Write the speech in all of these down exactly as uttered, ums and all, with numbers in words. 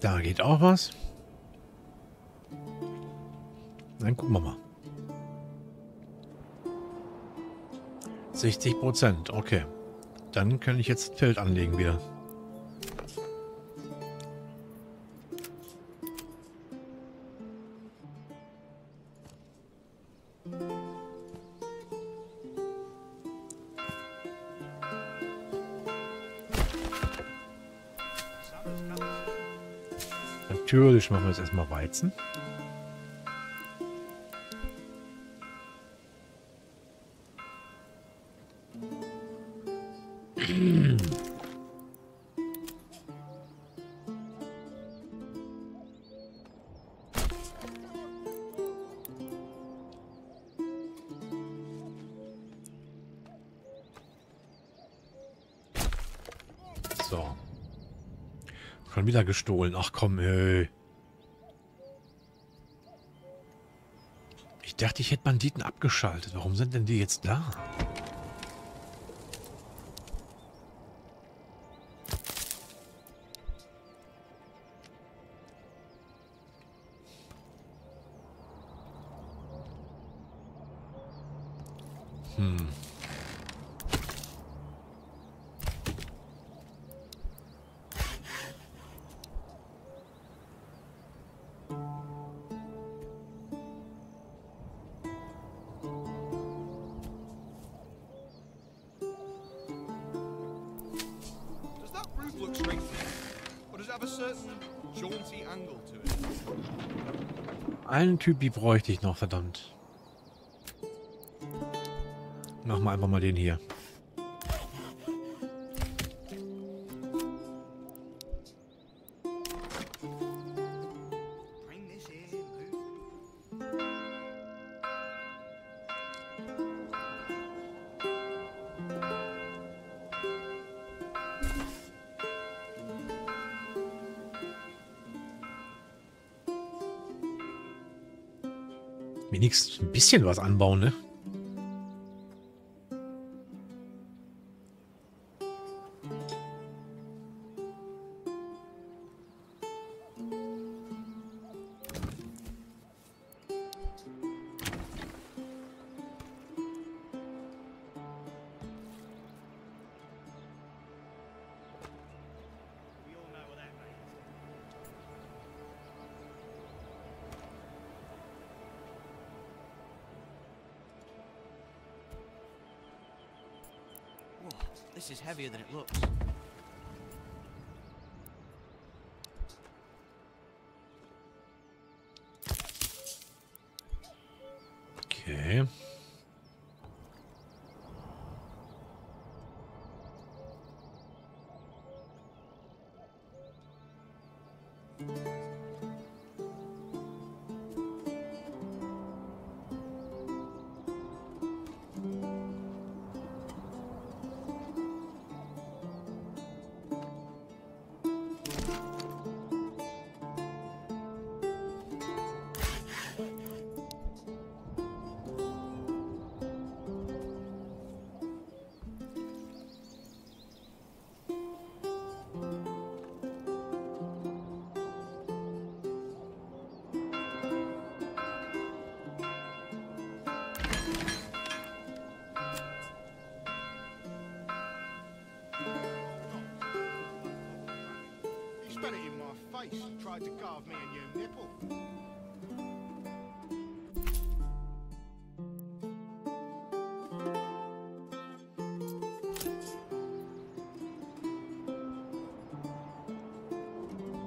Da geht auch was. Dann gucken wir mal. sechzig Prozent, okay. Dann kann ich jetzt das Feld anlegen wieder. Natürlich machen wir jetzt erstmal Weizen. So. Schon wieder gestohlen. Ach komm, ey. Ich dachte, ich hätte Banditen abgeschaltet. Warum sind denn die jetzt da? Hm. Einen Typ, die bräuchte ich noch, verdammt. Machen wir einfach mal den hier. Wenigstens ein bisschen was anbauen, ne? This is heavier than it looks. Okay.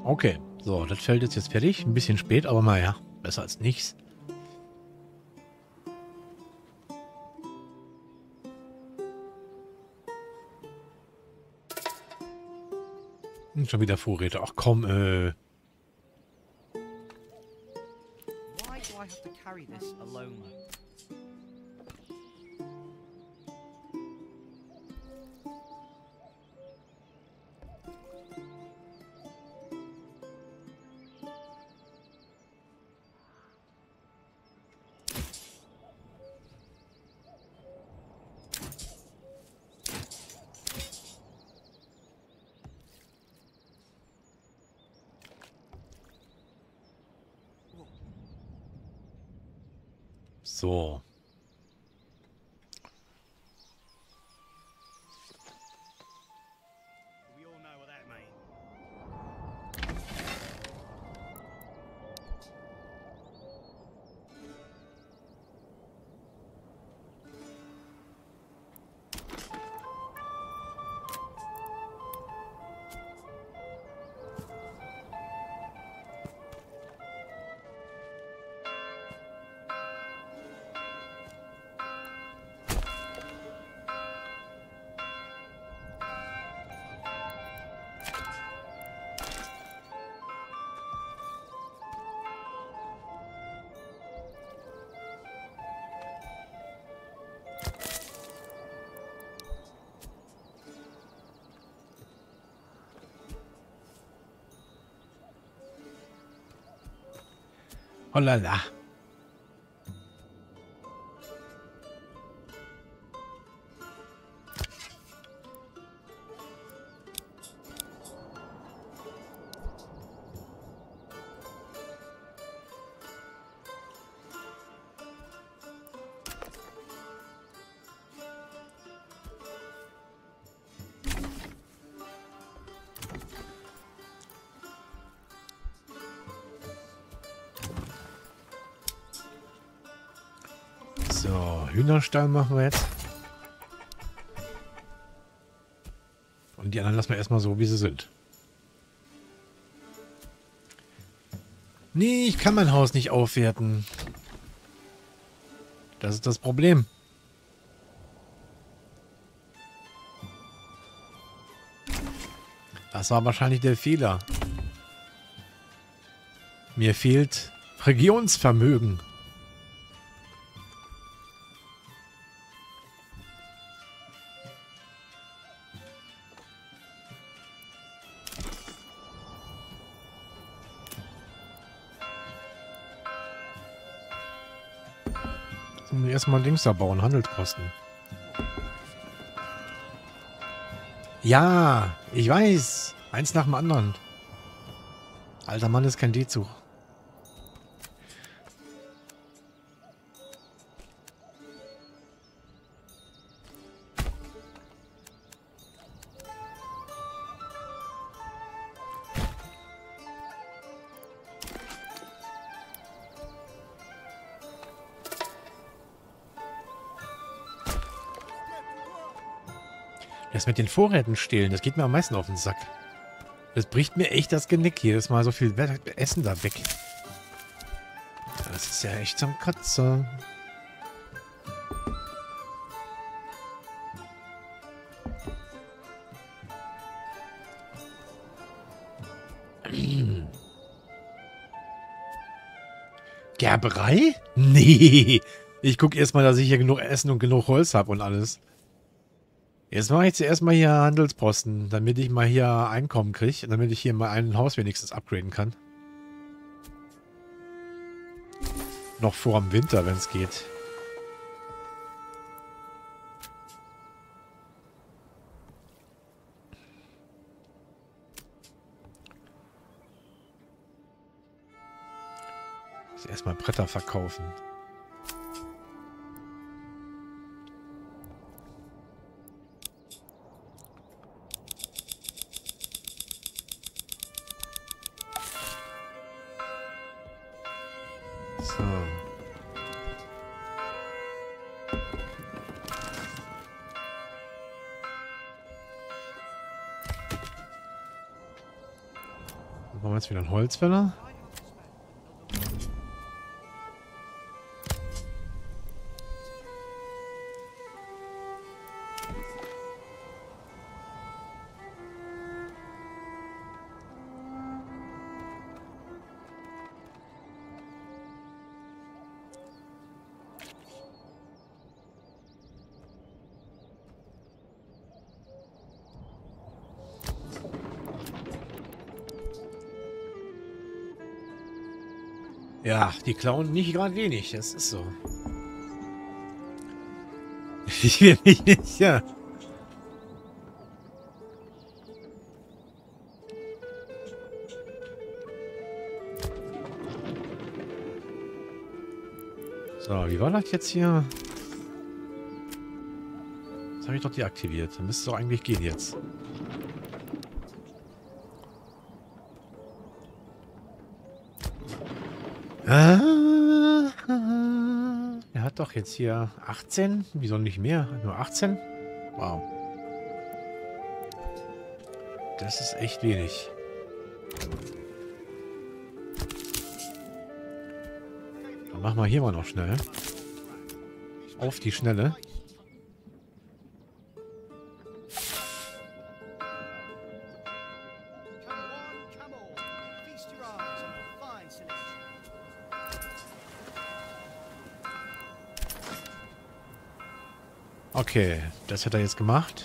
Okay, so, das Feld ist jetzt fertig. Ein bisschen spät, aber naja, besser als nichts. Und schon wieder Vorräte. Ach komm, äh... So. Oh la la. So, Hühnerstall machen wir jetzt. Und die anderen lassen wir erstmal so, wie sie sind. Nee, ich kann mein Haus nicht aufwerten. Das ist das Problem. Das war wahrscheinlich der Fehler. Mir fehlt Regionsvermögen. Erstmal Dings da bauen, Handelskosten. Ja, ich weiß. Eins nach dem anderen. Alter Mann, ist kein D-Zug. Das mit den Vorräten stehlen, das geht mir am meisten auf den Sack. Das bricht mir echt das Genick jedes Mal, so viel Essen da weg. Das ist ja echt zum Kotzen. Gerberei? Nee. Ich gucke erstmal, dass ich hier genug Essen und genug Holz habe und alles. Jetzt mache ich zuerst mal hier Handelsposten, damit ich mal hier Einkommen kriege, damit ich hier mal ein Haus wenigstens upgraden kann. Noch vor dem Winter, wenn es geht. Jetzt erstmal Bretter verkaufen. Machen wir jetzt wieder einen Holzfäller. Ja, die klauen nicht gerade wenig, das ist so. Ich will mich nicht, ja. So, So, wie war das jetzt hier? Jetzt habe ich doch deaktiviert. Dann müsste es doch eigentlich gehen jetzt. Ah, er hat doch jetzt hier achtzehn. Wieso nicht mehr? Nur achtzehn? Wow. Das ist echt wenig. Dann machen wir hier mal noch schnell. Auf die Schnelle. Okay, das hat er jetzt gemacht.